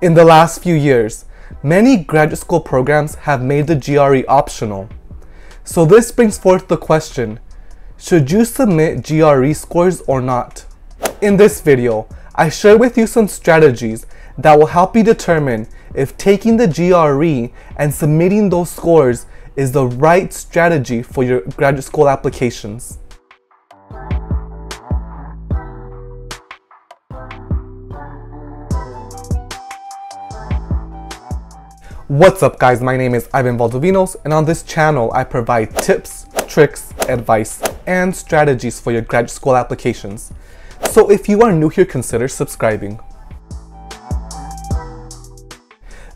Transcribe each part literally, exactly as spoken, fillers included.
In the last few years, many graduate school programs have made the G R E optional. So this brings forth the question, should you submit G R E scores or not? In this video, I share with you some strategies that will help you determine if taking the G R E and submitting those scores is the right strategy for your graduate school applications. What's up guys, my name is Ivan Valdovinos, and on this channel I provide tips, tricks, advice, and strategies for your graduate school applications. So if you are new here, consider subscribing.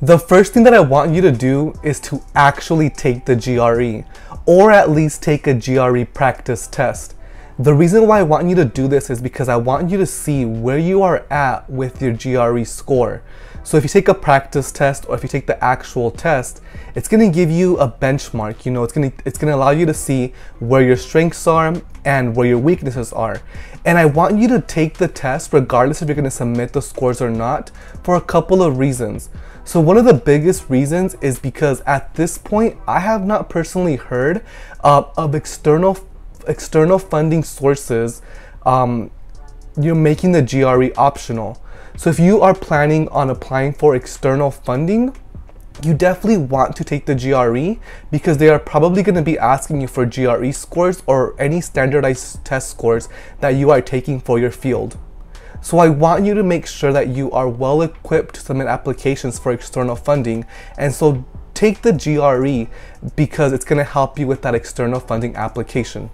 The first thing that I want you to do is to actually take the G R E, or at least take a G R E practice test. The reason why I want you to do this is because I want you to see where you are at with your G R E score. So if you take a practice test or if you take the actual test, it's going to give you a benchmark. You know, it's going to it's going to allow you to see where your strengths are and where your weaknesses are. And I want you to take the test regardless if you're going to submit the scores or not, for a couple of reasons. So one of the biggest reasons is because at this point, I have not personally heard uh, of external external funding sources um, you're making the G R E optional. So if you are planning on applying for external funding, you definitely want to take the G R E because they are probably going to be asking you for G R E scores or any standardized test scores that you are taking for your field. So I want you to make sure that you are well equipped to submit applications for external funding, and so take the G R E because it's going to help you with that external funding application.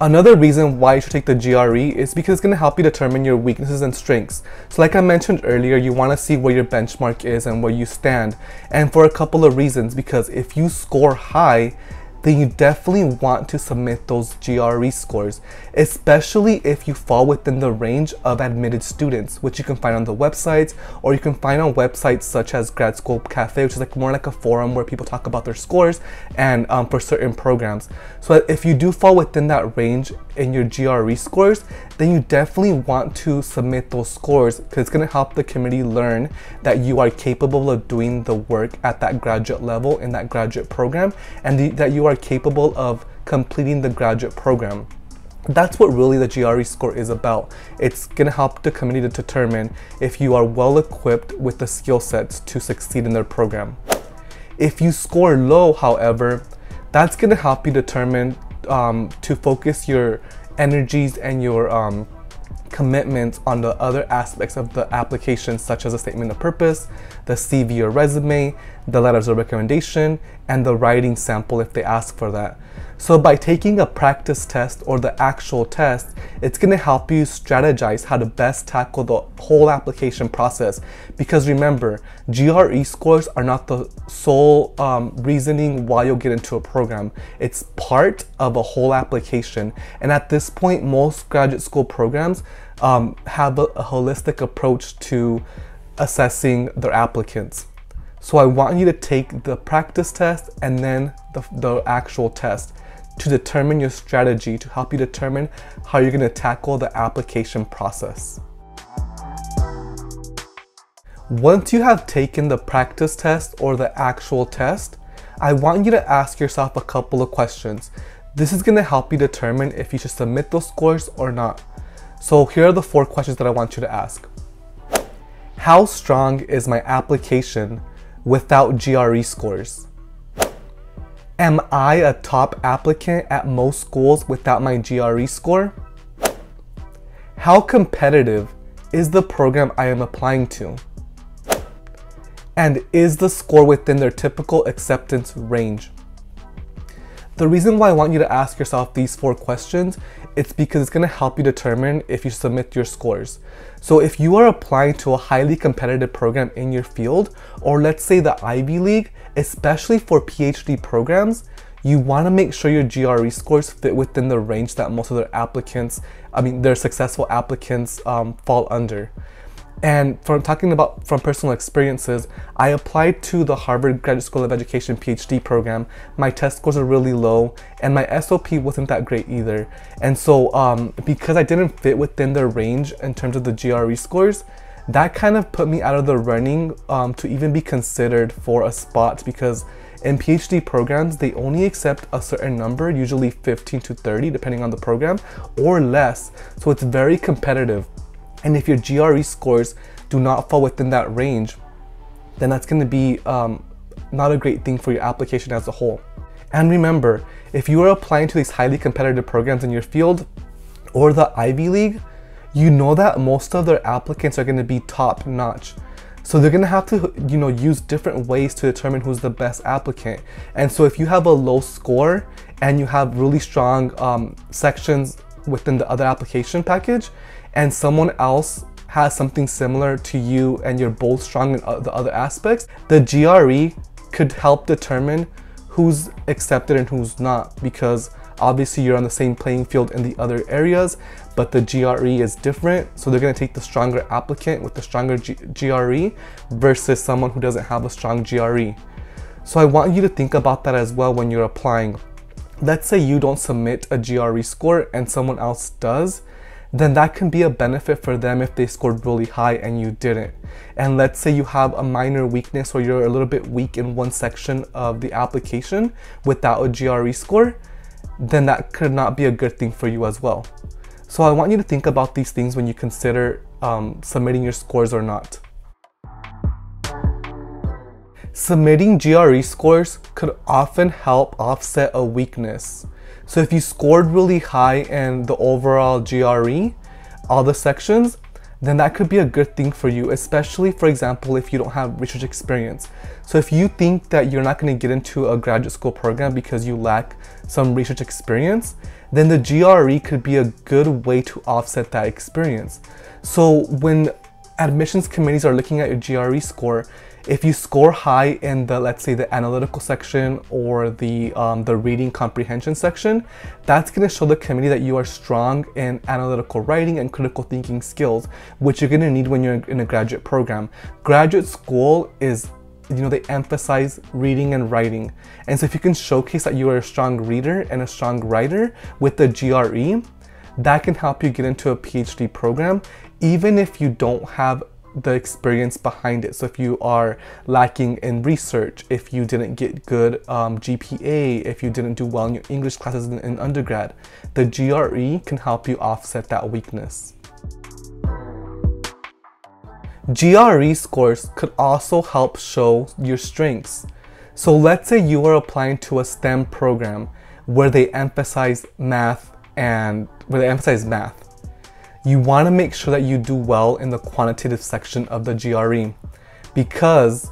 Another reason why you should take the G R E is because it's going to help you determine your weaknesses and strengths. So like I mentioned earlier, you want to see where your benchmark is and where you stand. And for a couple of reasons, because if you score high, then you definitely want to submit those G R E scores, especially if you fall within the range of admitted students, which you can find on the websites, or you can find on websites such as Grad School Cafe, which is like more like a forum where people talk about their scores and um, for certain programs. So if you do fall within that range in your G R E scores, then you definitely want to submit those scores because it's going to help the community learn that you are capable of doing the work at that graduate level in that graduate program, and the, that you are capable of completing the graduate program. That's what really the G R E score is about. It's going to help the community to determine if you are well equipped with the skill sets to succeed in their program. If you score low, however, that's going to help you determine um, to focus your energies and your um, commitments on the other aspects of the application, such as a statement of purpose, the C V or resume, the letters of recommendation, and the writing sample if they ask for that. So by taking a practice test or the actual test, it's going to help you strategize how to best tackle the whole application process, because remember, G R E scores are not the sole um, reasoning why you'll get into a program. It's part of a whole application, and at this point most graduate school programs um, have a, a holistic approach to assessing their applicants. So I want you to take the practice test and then the, the actual test to determine your strategy, to help you determine how you're going to tackle the application process. Once you have taken the practice test or the actual test, I want you to ask yourself a couple of questions. This is going to help you determine if you should submit those scores or not. So here are the four questions that I want you to ask. How strong is my application without G R E scores? Am I a top applicant at most schools without my G R E score? How competitive is the program I am applying to? And is the score within their typical acceptance range? The reason why I want you to ask yourself these four questions, it's because it's going to help you determine if you submit your scores. So if you are applying to a highly competitive program in your field, or let's say the Ivy League, especially for PhD programs, you want to make sure your G R E scores fit within the range that most of their applicants, I mean their successful applicants um, fall under. And from talking about from personal experiences, I applied to the Harvard Graduate School of Education PhD program. My test scores are really low and my S O P wasn't that great either. And so um, because I didn't fit within their range in terms of the G R E scores, that kind of put me out of the running um, to even be considered for a spot, because in PhD programs, they only accept a certain number, usually fifteen to thirty, depending on the program, or less. So it's very competitive. And if your G R E scores do not fall within that range, then that's going to be um, not a great thing for your application as a whole. And remember, if you are applying to these highly competitive programs in your field or the Ivy League, you know that most of their applicants are going to be top notch. So they're going to have to, you know, use different ways to determine who's the best applicant. And so if you have a low score and you have really strong um, sections within the other application package, and someone else has something similar to you and you're both strong in the other aspects, the G R E could help determine who's accepted and who's not, because obviously you're on the same playing field in the other areas, but the G R E is different. So they're going to take the stronger applicant with the stronger G R E versus someone who doesn't have a strong G R E. So I want you to think about that as well when you're applying. Let's say you don't submit a G R E score and someone else does, then that can be a benefit for them if they scored really high and you didn't. And let's say you have a minor weakness or you're a little bit weak in one section of the application without a G R E score, then that could not be a good thing for you as well. So I want you to think about these things when you consider um, submitting your scores or not. Submitting G R E scores could often help offset a weakness. So if you scored really high in the overall G R E, all the sections, then that could be a good thing for you, especially, for example, if you don't have research experience. So if you think that you're not going to get into a graduate school program because you lack some research experience, then the G R E could be a good way to offset that experience. So when admissions committees are looking at your G R E score, if you score high in the, let's say, the analytical section or the, um, the reading comprehension section, that's going to show the committee that you are strong in analytical writing and critical thinking skills, which you're going to need when you're in a graduate program. Graduate school is, you know, they emphasize reading and writing. And so if you can showcase that you are a strong reader and a strong writer with the G R E, that can help you get into a PhD program, even if you don't have the experience behind it. So if you are lacking in research, if you didn't get good um, G P A, if you didn't do well in your English classes in, in undergrad, the G R E can help you offset that weakness. G R E scores could also help show your strengths. So let's say you are applying to a STEM program where they emphasize math and where they emphasize math. You want to make sure that you do well in the quantitative section of the G R E, because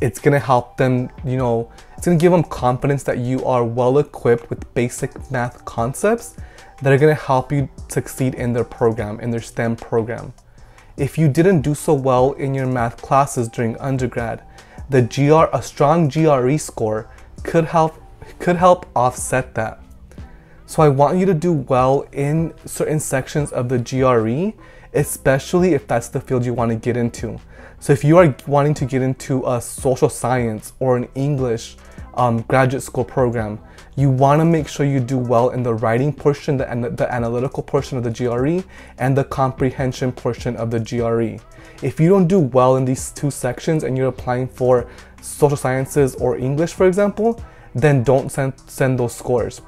it's going to help them, you know, it's going to give them confidence that you are well equipped with basic math concepts that are going to help you succeed in their program, in their STEM program. If you didn't do so well in your math classes during undergrad, the G R, a strong G R E score could help, could help offset that. So I want you to do well in certain sections of the G R E, especially if that's the field you want to get into. So if you are wanting to get into a social science or an English um, graduate school program, you want to make sure you do well in the writing portion, the, and the analytical portion of the G R E, and the comprehension portion of the G R E. If you don't do well in these two sections and you're applying for social sciences or English, for example, then don't send, send those scores.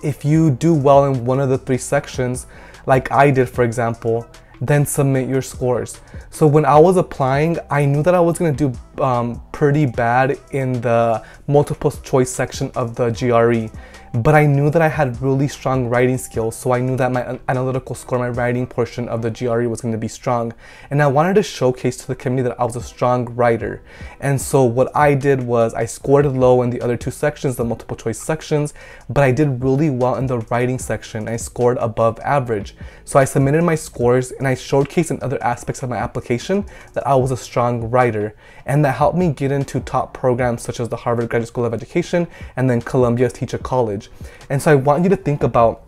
If you do well in one of the three sections, like I did, for example, then submit your scores. So when I was applying, I knew that I was going to do um, pretty bad in the multiple choice section of the G R E, but I knew that I had really strong writing skills. So I knew that my analytical score, my writing portion of the G R E was going to be strong. And I wanted to showcase to the committee that I was a strong writer. And so what I did was I scored low in the other two sections, the multiple choice sections, but I did really well in the writing section. I scored above average. So I submitted my scores and I showcased in other aspects of my application that I was a strong writer. And that helped me get into top programs such as the Harvard Graduate School of Education and then Columbia's Teacher College. And so I want you to think about,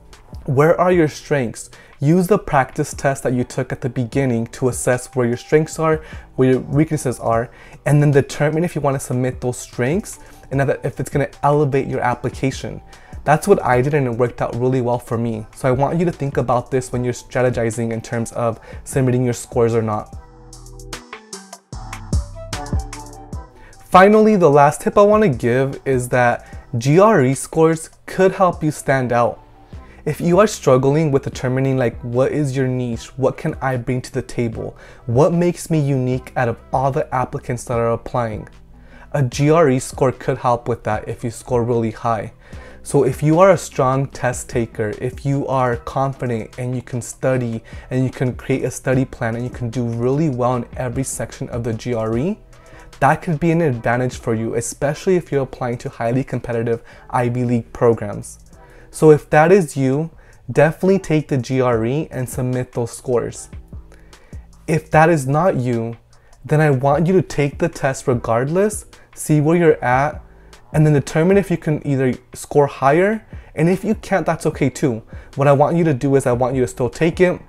where are your strengths? Use the practice test that you took at the beginning to assess where your strengths are, where your weaknesses are, and then determine if you want to submit those strengths and if it's going to elevate your application. That's what I did, and it worked out really well for me. So I want you to think about this when you're strategizing in terms of submitting your scores or not. Finally, the last tip I want to give is that G R E scores could help you stand out. If you are struggling with determining like what is your niche, what can I bring to the table, what makes me unique out of all the applicants that are applying, a G R E score could help with that if you score really high. So if you are a strong test taker, if you are confident and you can study and you can create a study plan and you can do really well in every section of the G R E, that could be an advantage for you, especially if you're applying to highly competitive Ivy League programs. So if that is you, definitely take the G R E and submit those scores. If that is not you, then I want you to take the test regardless, see where you're at, and then determine if you can either score higher, and if you can't, that's okay too. What I want you to do is I want you to still take it,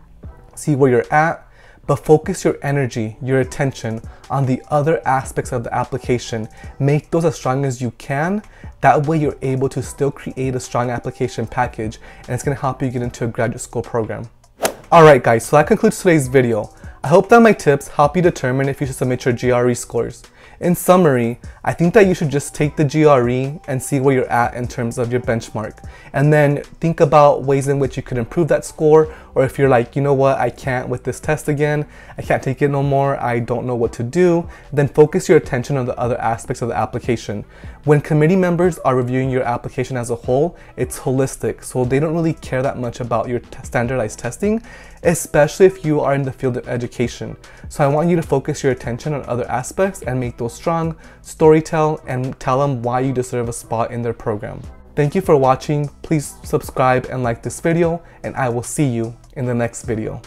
see where you're at, but focus your energy, your attention on the other aspects of the application. Make those as strong as you can. That way you're able to still create a strong application package, and it's gonna help you get into a graduate school program. All right guys, so that concludes today's video. I hope that my tips help you determine if you should submit your G R E scores. In summary, I think that you should just take the G R E and see where you're at in terms of your benchmark. And then think about ways in which you could improve that score, or if you're like, you know what, I can't with this test again, I can't take it no more, I don't know what to do, then focus your attention on the other aspects of the application. When committee members are reviewing your application as a whole, it's holistic, so they don't really care that much about your standardized testing, especially if you are in the field of education. So I want you to focus your attention on other aspects and make those strong, storytell, and tell them why you deserve a spot in their program. Thank you for watching. Please subscribe and like this video, and I will see you in the next video.